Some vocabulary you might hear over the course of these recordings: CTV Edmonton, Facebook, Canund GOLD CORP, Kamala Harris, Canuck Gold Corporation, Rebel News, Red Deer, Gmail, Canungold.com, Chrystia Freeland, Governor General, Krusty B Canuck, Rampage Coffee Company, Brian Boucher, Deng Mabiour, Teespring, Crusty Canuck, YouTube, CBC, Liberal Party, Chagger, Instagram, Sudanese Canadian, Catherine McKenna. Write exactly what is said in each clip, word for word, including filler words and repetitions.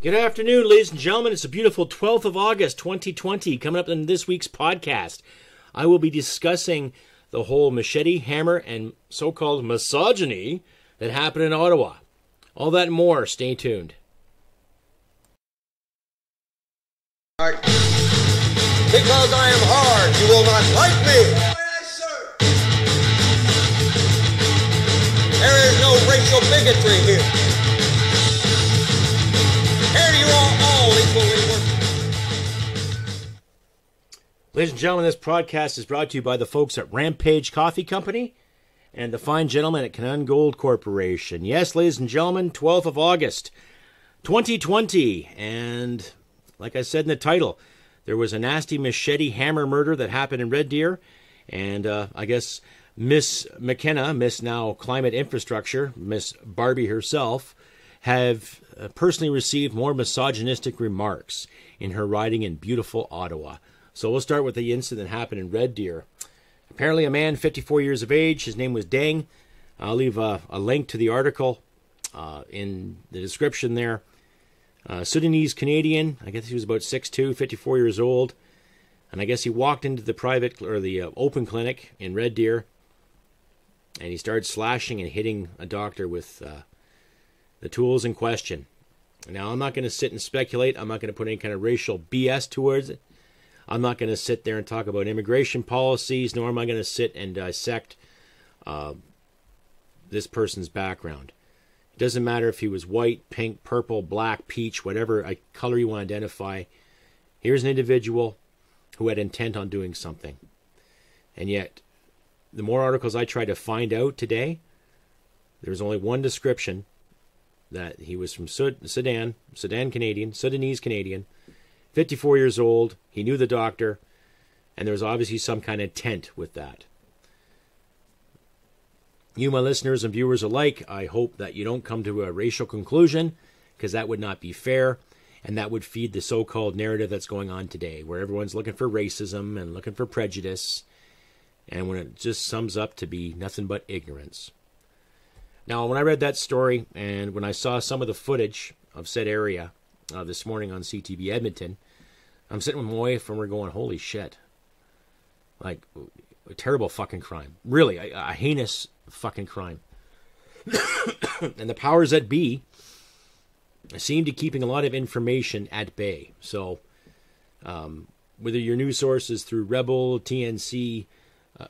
Good afternoon, ladies and gentlemen. It's a beautiful twelfth of August, twenty twenty. Coming up in this week's podcast, I will be discussing the whole machete, hammer, and so-called misogyny that happened in Ottawa. All that and more. Stay tuned. All right. Because I am hard, you will not like me. There is no racial bigotry here. Ladies and gentlemen, this podcast is brought to you by the folks at Rampage Coffee Company and the fine gentlemen at Canuck Gold Corporation. Yes, ladies and gentlemen, twelfth of August, twenty twenty. And like I said in the title, there was a nasty machete hammer murder that happened in Red Deer. And uh, I guess Miss McKenna, Miss now Climate Infrastructure, Miss Barbie herself, have personally received more misogynistic remarks in her riding in beautiful Ottawa. So we'll start with the incident that happened in Red Deer. Apparently a man, fifty-four years of age, his name was Dang. I'll leave a, a link to the article uh, in the description there. Uh, Sudanese Canadian, I guess he was about six foot two, fifty-four years old. And I guess he walked into the private or the uh, open clinic in Red Deer. And he started slashing and hitting a doctor with uh, the tools in question. Now, I'm not going to sit and speculate. I'm not going to put any kind of racial B S towards it. I'm not going to sit there and talk about immigration policies, nor am I going to sit and dissect uh, this person's background. It doesn't matter if he was white, pink, purple, black, peach, whatever color you want to identify. Here's an individual who had intent on doing something. And yet, the more articles I tried to find out today, there's only one description, that he was from Sudan, Sudan Canadian, Sudanese Canadian, fifty-four years old. He knew the doctor, and there was obviously some kind of intent with that. You, my listeners and viewers alike, I hope that you don't come to a racial conclusion, because that would not be fair, and that would feed the so-called narrative that's going on today, where everyone's looking for racism and looking for prejudice, and when it just sums up to be nothing but ignorance. Now, when I read that story and when I saw some of the footage of said area uh, this morning on C T V Edmonton, I'm sitting with my wife and we're going, holy shit. Like, a terrible fucking crime. Really, a, a heinous fucking crime. And the powers that be seem to keeping a lot of information at bay. So, um, whether your news source is through Rebel, T N C,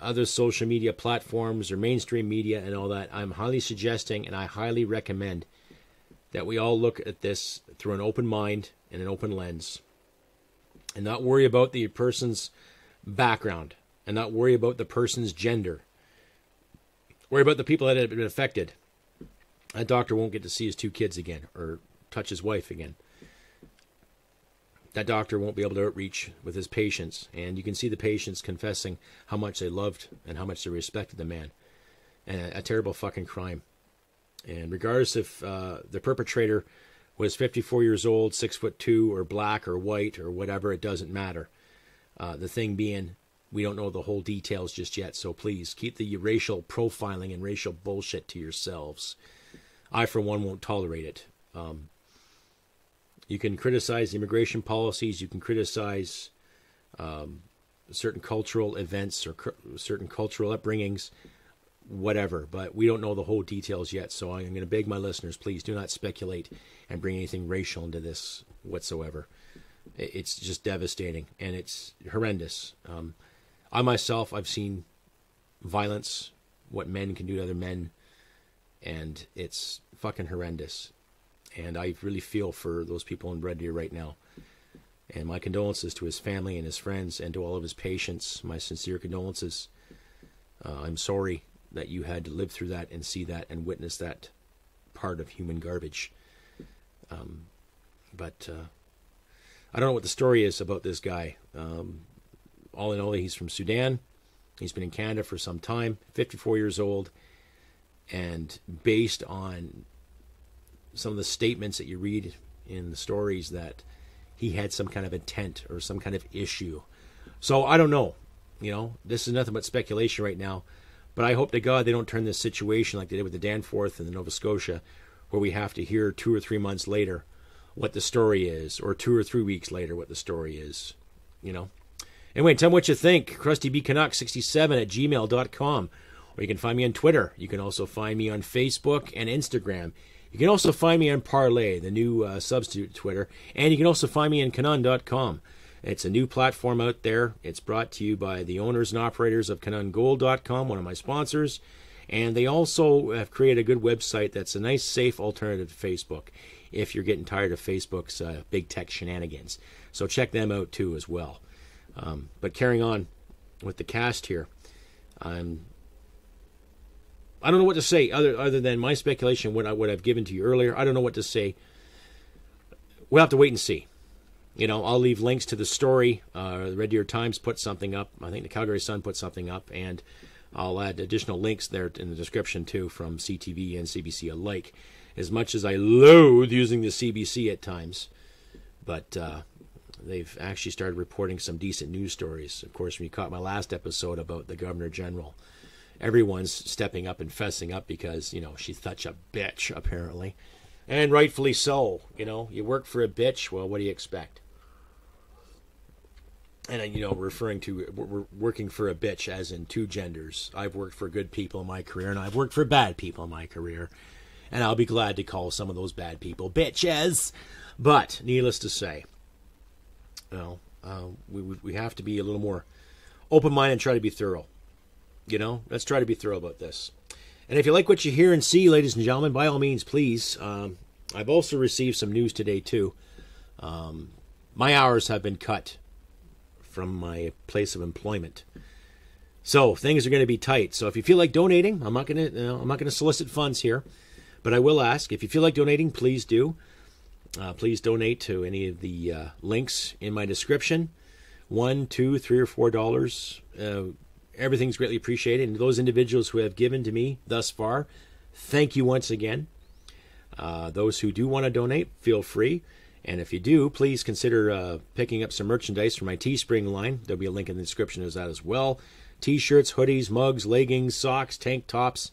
other social media platforms or mainstream media and all that, I'm highly suggesting and I highly recommend that we all look at this through an open mind and an open lens and not worry about the person's background and not worry about the person's gender. Worry about the people that have been affected. That doctor won't get to see his two kids again or touch his wife again. That doctor won't be able to outreach with his patients. And you can see the patients confessing how much they loved and how much they respected the man. And a terrible fucking crime. And regardless if uh, the perpetrator was fifty-four years old, six foot two, or black, or white, or whatever, it doesn't matter. Uh, the thing being, we don't know the whole details just yet, so please keep the racial profiling and racial bullshit to yourselves. I, for one, won't tolerate it. Um... You can criticize immigration policies. You can criticize um, certain cultural events or cr- certain cultural upbringings, whatever. But we don't know the whole details yet. So I'm going to beg my listeners, please do not speculate and bring anything racial into this whatsoever. It's just devastating and it's horrendous. Um, I myself, I've seen violence, what men can do to other men, and it's fucking horrendous. And I really feel for those people in Red Deer right now. And my condolences to his family and his friends and to all of his patients. My sincere condolences. Uh, I'm sorry that you had to live through that and see that and witness that part of human garbage. Um, but uh, I don't know what the story is about this guy. Um, all in all, he's from Sudan. He's been in Canada for some time. fifty-four years old. And based on some of the statements that you read in the stories that he had some kind of intent or some kind of issue. So I don't know, you know, this is nothing but speculation right now, but I hope to God they don't turn this situation like they did with the Danforth and the Nova Scotia, where we have to hear two or three months later, what the story is, or two or three weeks later what the story is, you know. Anyway, tell me what you think. Krusty B Canuck sixty-seven at gmail dot com. Or you can find me on Twitter. You can also find me on Facebook and Instagram. You can also find me on Parlay, the new uh, substitute Twitter. And you can also find me on Canungold dot com. It's a new platform out there. It's brought to you by the owners and operators of Canungold dot com, one of my sponsors. And they also have created a good website that's a nice, safe alternative to Facebook if you're getting tired of Facebook's uh, big tech shenanigans. So check them out, too, as well. Um, but carrying on with the cast here, I'm, I don't know what to say other other than my speculation, what, I, what I've given to you earlier. I don't know what to say. We'll have to wait and see. You know, I'll leave links to the story. Uh, the Red Deer Times put something up. I think the Calgary Sun put something up. And I'll add additional links there in the description, too, from C T V and C B C alike. As much as I loathe using the C B C at times, but uh, they've actually started reporting some decent news stories. Of course, when you caught my last episode about the Governor General, everyone's stepping up and fessing up because, you know, she's such a bitch, apparently. And rightfully so. You know, you work for a bitch, well, what do you expect? And, you know, referring to we're working for a bitch as in two genders. I've worked for good people in my career, and I've worked for bad people in my career. And I'll be glad to call some of those bad people bitches. But, needless to say, you know, uh, we, we have to be a little more open-minded and try to be thorough. You know, let's try to be thorough about this. And if you like what you hear and see, ladies and gentlemen, by all means, please. Um, I've also received some news today, too. Um, my hours have been cut from my place of employment, so things are going to be tight. So if you feel like donating, I'm not going to, you know, I'm not going to solicit funds here, but I will ask if you feel like donating, please do. Uh, please donate to any of the uh, links in my description. One, two, three, or four dollars. Uh, everything's greatly appreciated, and those individuals who have given to me thus far, thank you once again. Uh, those who do want to donate, feel free. And if you do, please consider uh, picking up some merchandise from my Teespring line. There'll be a link in the description to that as well. T-shirts, hoodies, mugs, leggings, socks, tank tops.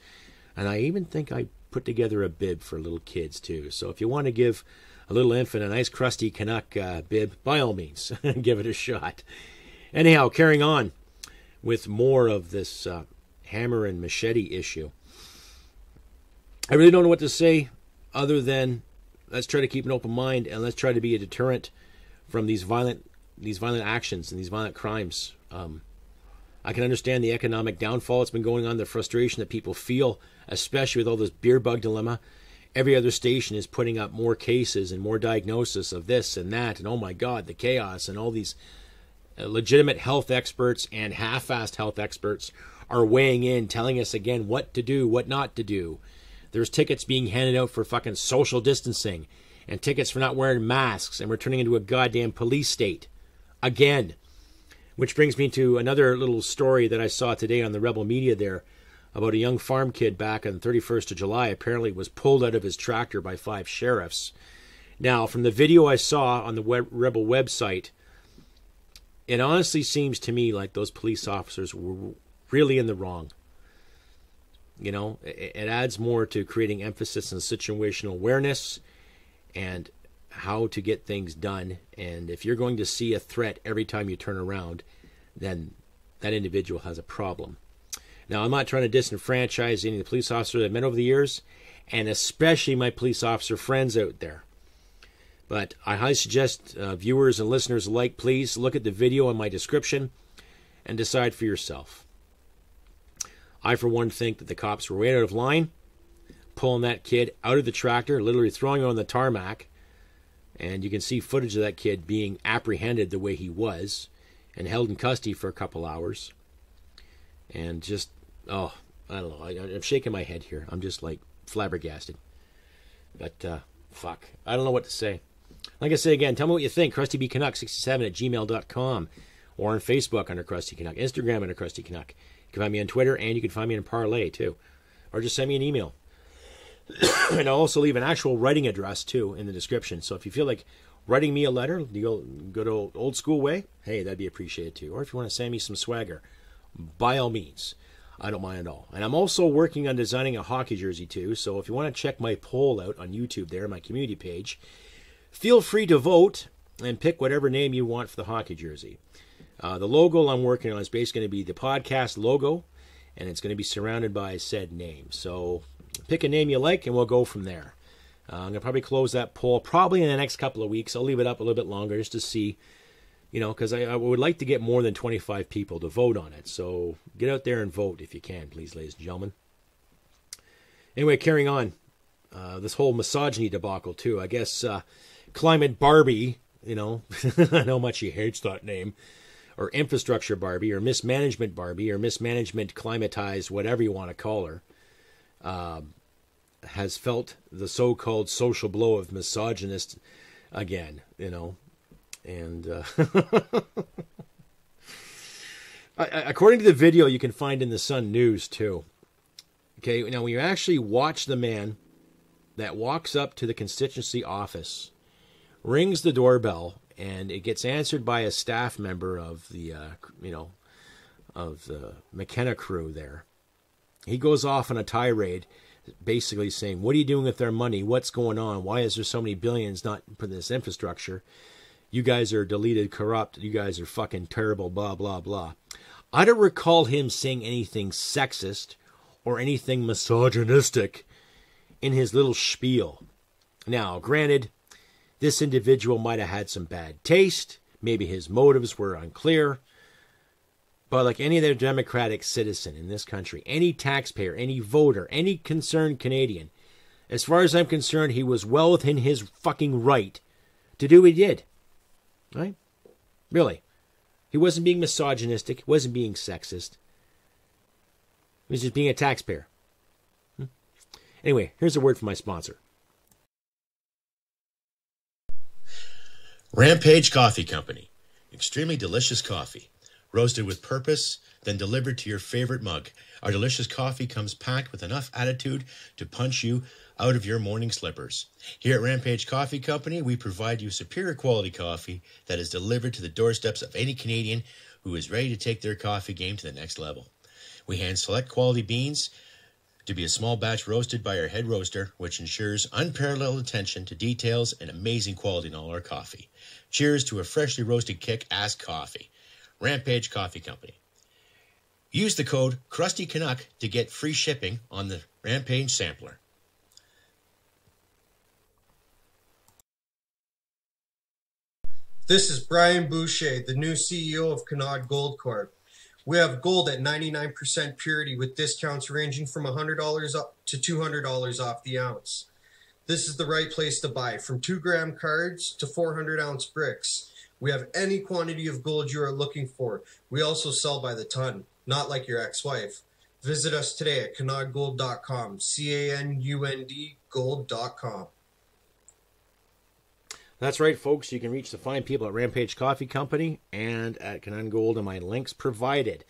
And I even think I put together a bib for little kids, too. So if you want to give a little infant a nice crusty Canuck uh, bib, by all means, give it a shot. Anyhow, carrying on with more of this uh, hammer and machete issue. I really don't know what to say other than let's try to keep an open mind, and let's try to be a deterrent from these violent these violent actions and these violent crimes. Um, I can understand the economic downfall that's been going on, the frustration that people feel, especially with all this beer bug dilemma. Every other station is putting up more cases and more diagnosis of this and that, and oh my God, the chaos, and all these legitimate health experts and half-assed health experts are weighing in, telling us again what to do, what not to do. There's tickets being handed out for fucking social distancing and tickets for not wearing masks, and we're turning into a goddamn police state again. Which brings me to another little story that I saw today on the Rebel Media there about a young farm kid back on the thirty-first of July apparently was pulled out of his tractor by five sheriffs. Now, from the video I saw on the web, Rebel website, it honestly seems to me like those police officers were really in the wrong. You know, it adds more to creating emphasis on situational awareness and how to get things done. And if you're going to see a threat every time you turn around, then that individual has a problem. Now, I'm not trying to disenfranchise any of the police officers I've met over the years, and especially my police officer friends out there. But I highly suggest uh, viewers and listeners alike, please look at the video in my description and decide for yourself. I, for one, think that the cops were way out of line, pulling that kid out of the tractor, literally throwing him on the tarmac. And you can see footage of that kid being apprehended the way he was and held in custody for a couple hours. And just, oh, I don't know. I, I'm shaking my head here. I'm just, like, flabbergasted. But, uh, fuck. I don't know what to say. Like I say again, tell me what you think. Krusty B Canuck sixty-seven at gmail dot com or on Facebook under Krusty Canuck, Instagram under Krusty Canuck. You can find me on Twitter, and you can find me on Parlay, too. Or just send me an email. And I'll also leave an actual writing address, too, in the description. So if you feel like writing me a letter, you go, go to old, old school way, hey, that'd be appreciated, too. Or if you want to send me some swagger, by all means. I don't mind at all. And I'm also working on designing a hockey jersey, too. So if you want to check my poll out on YouTube there, my community page, Feel free to vote and pick whatever name you want for the hockey jersey. Uh, the logo I'm working on is basically going to be the podcast logo, and it's going to be surrounded by said name. So pick a name you like, and we'll go from there. Uh, I'm going to probably close that poll probably in the next couple of weeks. I'll leave it up a little bit longer just to see, you know, because I, I would like to get more than twenty-five people to vote on it. So get out there and vote if you can, please, ladies and gentlemen. Anyway, carrying on, uh, this whole misogyny debacle too. I guess uh, Climate Barbie, you know, I know much she hates that name, or Infrastructure Barbie, or Mismanagement Barbie, or Mismanagement Climatized, whatever you want to call her, uh, has felt the so-called social blow of misogynist again, you know. And uh, according to the video you can find in the Sun News too, okay, now when you actually watch the man that walks up to the constituency office, rings the doorbell, and it gets answered by a staff member of the, uh, you know, of the McKenna crew there. He goes off on a tirade, basically saying, what are you doing with their money? What's going on? Why is there so many billions not for this infrastructure? You guys are deleted, corrupt. You guys are fucking terrible, blah, blah, blah. I don't recall him saying anything sexist or anything misogynistic in his little spiel. Now, granted, this individual might have had some bad taste. Maybe his motives were unclear. But like any other democratic citizen in this country, any taxpayer, any voter, any concerned Canadian, as far as I'm concerned, he was well within his fucking right to do what he did. Right? Really. He wasn't being misogynistic. He wasn't being sexist. He was just being a taxpayer. Hmm? Anyway, here's a word from my sponsor. Rampage Coffee Company. Extremely delicious coffee. Roasted with purpose, then delivered to your favorite mug. Our delicious coffee comes packed with enough attitude to punch you out of your morning slippers. Here at Rampage Coffee Company, we provide you superior quality coffee that is delivered to the doorsteps of any Canadian who is ready to take their coffee game to the next level. We hand select quality beans to be a small batch roasted by our head roaster, which ensures unparalleled attention to details and amazing quality in all our coffee. Cheers to a freshly roasted kick-ass coffee. Rampage Coffee Company. Use the code CrustyCanuck to get free shipping on the Rampage sampler. This is Brian Boucher, the new C E O of Canuck Gold Corp. We have gold at ninety-nine percent purity with discounts ranging from one hundred dollars up to two hundred dollars off the ounce. This is the right place to buy, from two gram cards to four hundred ounce bricks. We have any quantity of gold you are looking for. We also sell by the ton, not like your ex-wife. Visit us today at Canungold dot com, C A N U N D gold dot com. That's right, folks. You can reach the fine people at Rampage Coffee Company and at Canuck Gold, and my links provided.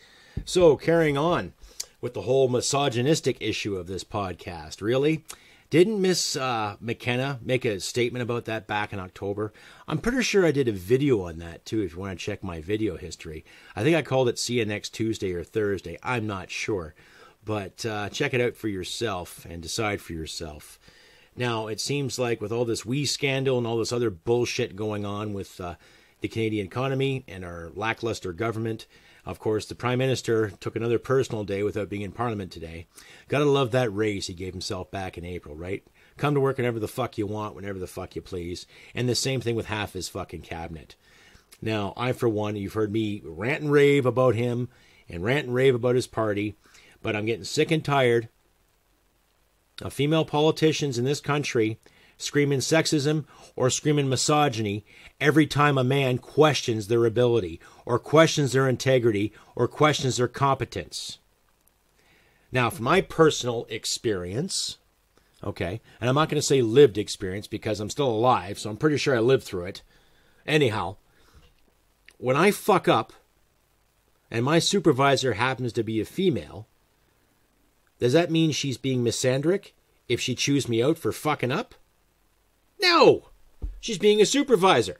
So, carrying on with the whole misogynistic issue of this podcast, really, didn't Miss uh, McKenna make a statement about that back in October? I'm pretty sure I did a video on that, too, if you want to check my video history. I think I called it See You Next Tuesday or Thursday. I'm not sure, but uh, check it out for yourself and decide for yourself. Now, it seems like with all this wee scandal and all this other bullshit going on with uh, the Canadian economy and our lackluster government, of course, the Prime Minister took another personal day without being in Parliament today. Gotta love that raise he gave himself back in April, right? Come to work whenever the fuck you want, whenever the fuck you please. And the same thing with half his fucking cabinet. Now, I, for one, you've heard me rant and rave about him and rant and rave about his party, but I'm getting sick and tired of female politicians in this country screaming sexism or screaming misogyny every time a man questions their ability or questions their integrity or questions their competence. Now, from my personal experience, okay, and I'm not going to say lived experience because I'm still alive, so I'm pretty sure I lived through it. Anyhow, when I fuck up and my supervisor happens to be a female, does that mean she's being misandric if she chews me out for fucking up? No! She's being a supervisor.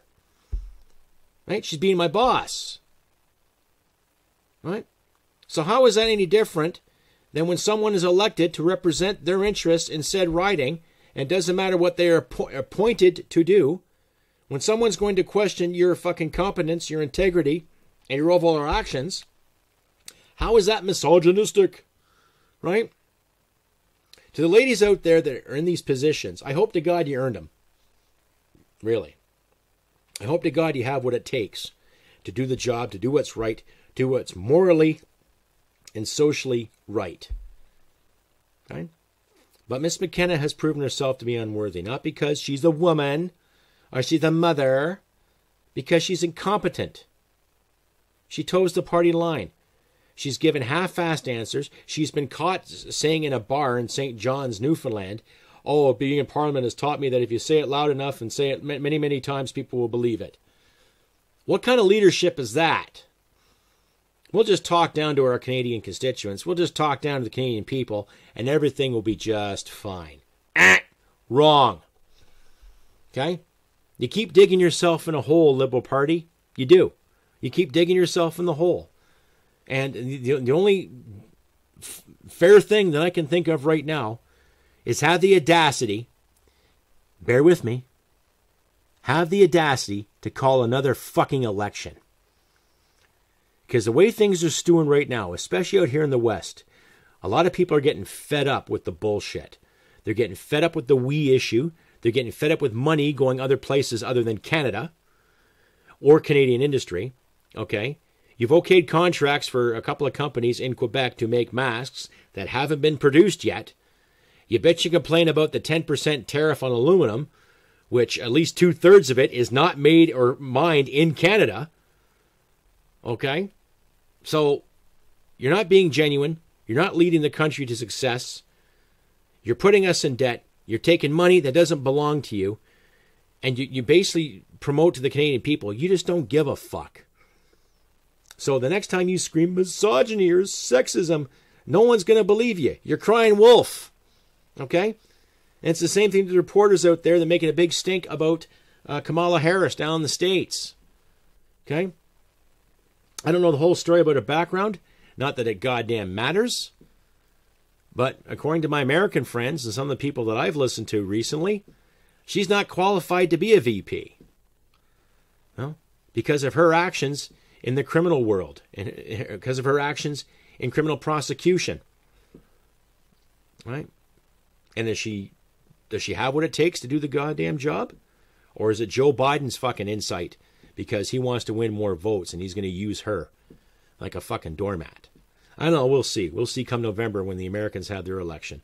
Right? She's being my boss. Right? So how is that any different than when someone is elected to represent their interests in said riding, and it doesn't matter what they are appointed to do, When someone's going to question your fucking competence, your integrity, and your overall actions, how is that misogynistic? Right? To the ladies out there that are in these positions, I hope to God you earned them. Really. I hope to God you have what it takes to do the job, to do what's right, do what's morally and socially right. Okay? But Miss McKenna has proven herself to be unworthy, not because she's a woman or she's a mother, because she's incompetent. She toes the party line. She's given half-assed answers. She's been caught saying in a bar in Saint John's, Newfoundland, oh, being in Parliament has taught me that if you say it loud enough and say it many, many times, people will believe it. What kind of leadership is that? We'll just talk down to our Canadian constituents. We'll just talk down to the Canadian people, and everything will be just fine. Ah, wrong. Okay? You keep digging yourself in a hole, Liberal Party. You do. You keep digging yourself in the hole. And the, the only f- fair thing that I can think of right now is have the audacity, bear with me, have the audacity to call another fucking election. Because the way things are stewing right now, especially out here in the West, a lot of people are getting fed up with the bullshit. They're getting fed up with the we issue. They're getting fed up with money going other places other than Canada or Canadian industry. Okay? You've okayed contracts for a couple of companies in Quebec to make masks that haven't been produced yet. You bet you complain about the ten percent tariff on aluminum, which at least two-thirds of it is not made or mined in Canada. Okay? So, you're not being genuine. You're not leading the country to success. You're putting us in debt. You're taking money that doesn't belong to you. And you, you basically promote to the Canadian people, you just don't give a fuck. So the next time you scream misogyny or sexism, no one's going to believe you. You're crying wolf. Okay? And it's the same thing to the reporters out there. They're making a big stink about uh, Kamala Harris down in the States. Okay? I don't know the whole story about her background. Not that it goddamn matters. But according to my American friends and some of the people that I've listened to recently, she's not qualified to be a V P. No? Because of her actions in the criminal world. And because of her actions in criminal prosecution. Right? And does she, does she have what it takes to do the goddamn job? Or is it Joe Biden's fucking insight? Because he wants to win more votes and he's going to use her like a fucking doormat. I don't know. We'll see. We'll see come November when the Americans have their election.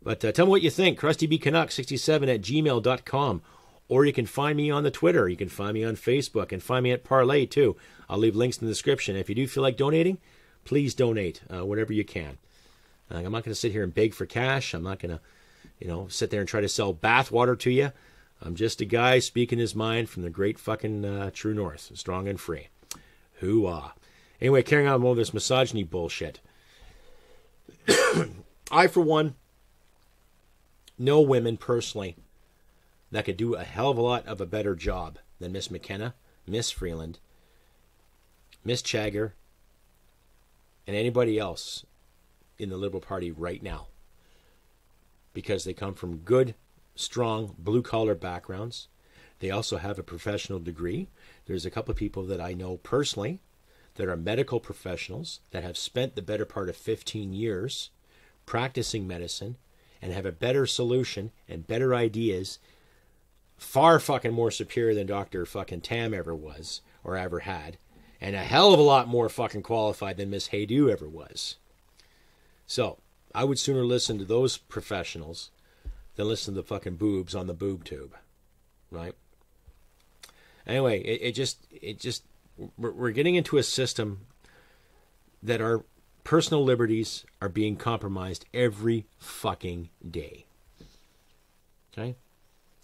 But uh, tell me what you think. Krusty B Canuck sixty-seven at gmail dot com. Or you can find me on the Twitter. You can find me on Facebook and find me at Parlay too. I'll leave links in the description. If you do feel like donating, please donate uh, whatever you can. Uh, I'm not going to sit here and beg for cash. I'm not going to, you know, sit there and try to sell bathwater to you. I'm just a guy speaking his mind from the great fucking uh, true north, strong and free. Hoo-ah. Anyway, carrying on with all this misogyny bullshit. I, for one, know women personally that could do a hell of a lot of a better job than Miss McKenna, Miss Freeland, Miss Chagger, and anybody else in the Liberal Party right now. Because they come from good, strong blue-collar backgrounds. They also have a professional degree. There's a couple of people that I know personally that are medical professionals that have spent the better part of fifteen years practicing medicine and have a better solution and better ideas, far fucking more superior than Doctor fucking Tam ever was or ever had, and a hell of a lot more fucking qualified than Miss Haydew ever was. So I would sooner listen to those professionals then listen to the fucking boobs on the boob tube, right? Anyway, it, it just, it just, we're, we're getting into a system that our personal liberties are being compromised every fucking day, okay?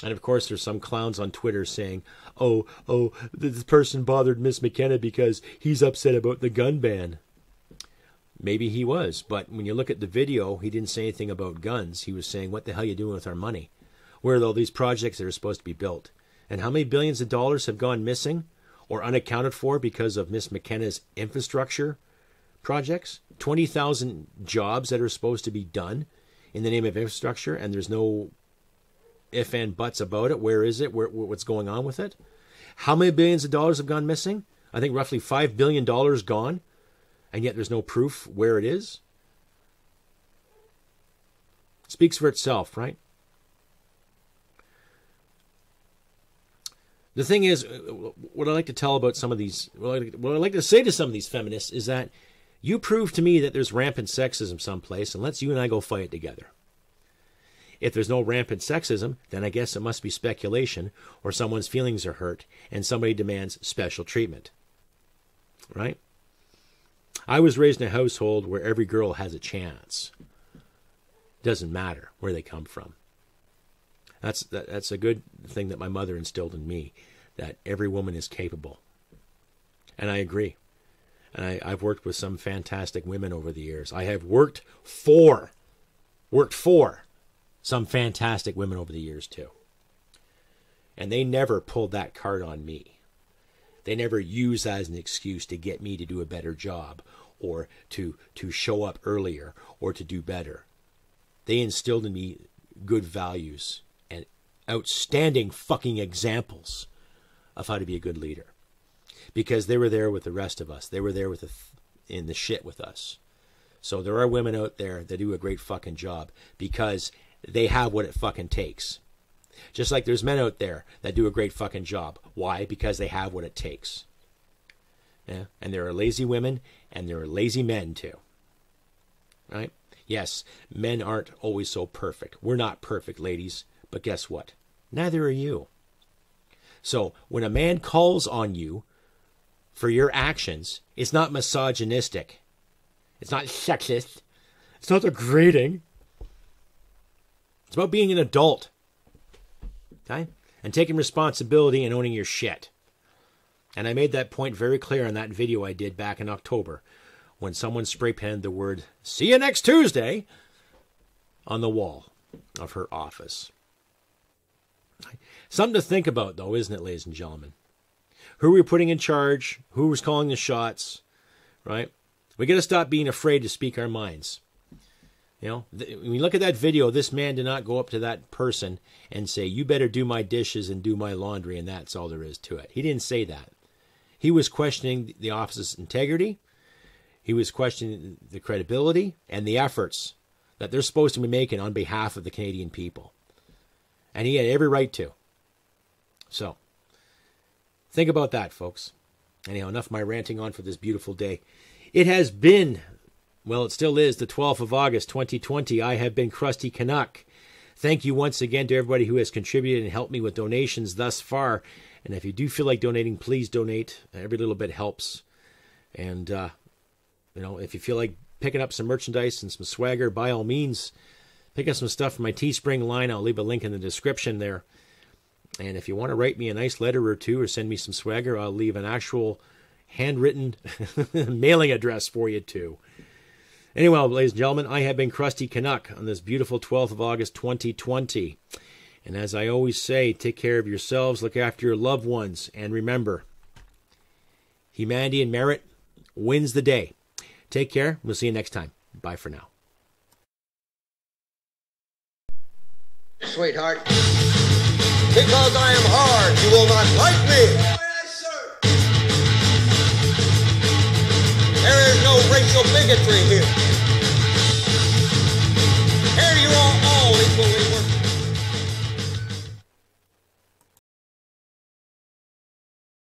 And of course, there's some clowns on Twitter saying, oh, oh, this person bothered Miss McKenna because he's upset about the gun ban. Maybe he was, but when you look at the video, he didn't say anything about guns. He was saying, what the hell are you doing with our money? Where are all these projects that are supposed to be built? And how many billions of dollars have gone missing or unaccounted for because of Miss McKenna's infrastructure projects? twenty thousand jobs that are supposed to be done in the name of infrastructure, and there's no if and buts about it. Where is it? Where, what's going on with it? How many billions of dollars have gone missing? I think roughly five billion dollars gone, and yet there's no proof where it is. It speaks for itself, right? The thing is, what I like to tell about some of these, what I like to say to some of these feminists is that you prove to me that there's rampant sexism someplace, and let's you and I go fight it together. If there's no rampant sexism, then I guess it must be speculation, or someone's feelings are hurt and somebody demands special treatment, right? I was raised in a household where every girl has a chance. Doesn't matter where they come from. That's that, that's a good thing that my mother instilled in me, that every woman is capable. And I agree. And I, I've worked with some fantastic women over the years. I have worked for, worked for some fantastic women over the years too. And they never pulled that card on me. They never used that as an excuse to get me to do a better job or to, to show up earlier or to do better. They instilled in me good values, outstanding fucking examples of how to be a good leader, because they were there with the rest of us. They were there with the th in the shit with us. So there are women out there that do a great fucking job because they have what it fucking takes. Just like there's men out there that do a great fucking job. Why? Because they have what it takes. Yeah. And there are lazy women and there are lazy men too. Right? Yes, men aren't always so perfect. We're not perfect, ladies. But guess what? Neither are you. So when a man calls on you for your actions, it's not misogynistic. It's not sexist. It's not degrading. It's about being an adult. Okay? And taking responsibility and owning your shit. And I made that point very clear in that video I did back in October when someone spray penned the word, "See you next Tuesday," on the wall of her office. Something to think about, though, isn't it, ladies and gentlemen? Who are we putting in charge? Who was calling the shots? Right? We got to stop being afraid to speak our minds. You know, when you look at that video, this man did not go up to that person and say, "You better do my dishes and do my laundry, and that's all there is to it." He didn't say that. He was questioning the office's integrity. He was questioning the credibility and the efforts that they're supposed to be making on behalf of the Canadian people. And he had every right to. So, think about that, folks. Anyhow, enough of my ranting on for this beautiful day. It has been, well, it still is, the twelfth of August, twenty twenty. I have been Krusty Canuck. Thank you once again to everybody who has contributed and helped me with donations thus far. And if you do feel like donating, please donate. Every little bit helps. And, uh, you know, if you feel like picking up some merchandise and some swagger, by all means, pick up some stuff from my Teespring line. I'll leave a link in the description there. And if you want to write me a nice letter or two or send me some swagger, I'll leave an actual handwritten mailing address for you too. Anyway, ladies and gentlemen, I have been Krusty Canuck on this beautiful twelfth of August, twenty twenty. And as I always say, take care of yourselves, look after your loved ones, and remember, humanity and merit wins the day. Take care. We'll see you next time. Bye for now. Sweetheart, because I am hard, you will not like me. Oh, yes, sir. There is no racial bigotry here.